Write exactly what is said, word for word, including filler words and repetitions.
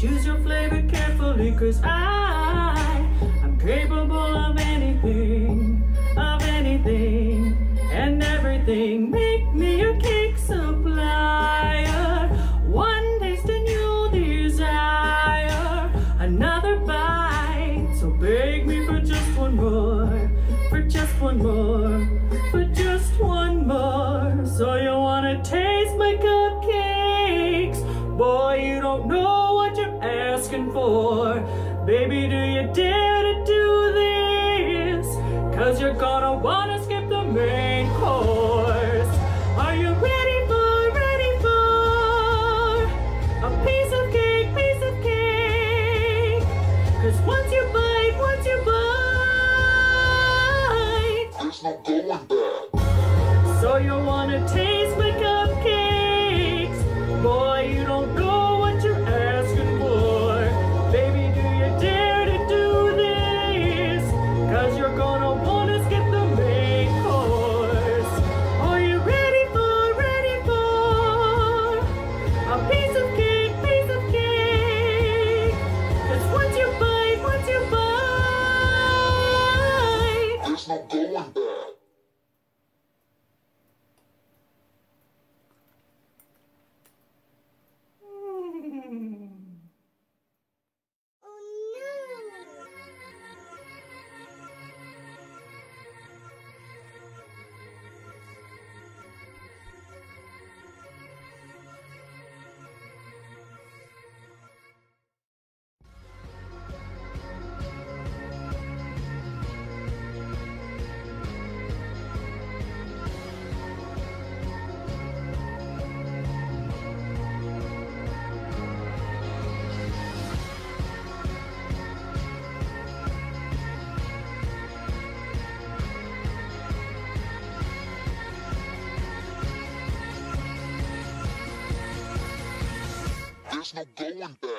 Choose your flavor carefully, cause I, I'm capable of anything, of anything, and everything. Make me your cake supplier, one taste and you'll desire another bite. So beg me for just one more, for just one more, for just one more. So you wanna taste my cupcakes? Boy, you don't know asking for, baby, do you dare to do this? Cause you're gonna wanna skip the main course. Are you ready for, ready for a piece of cake, piece of cake? Cause once you bite, once you bite, there's no going back. So you'll wanna taste my cupcakes. Boy, you don't know. There's no going back.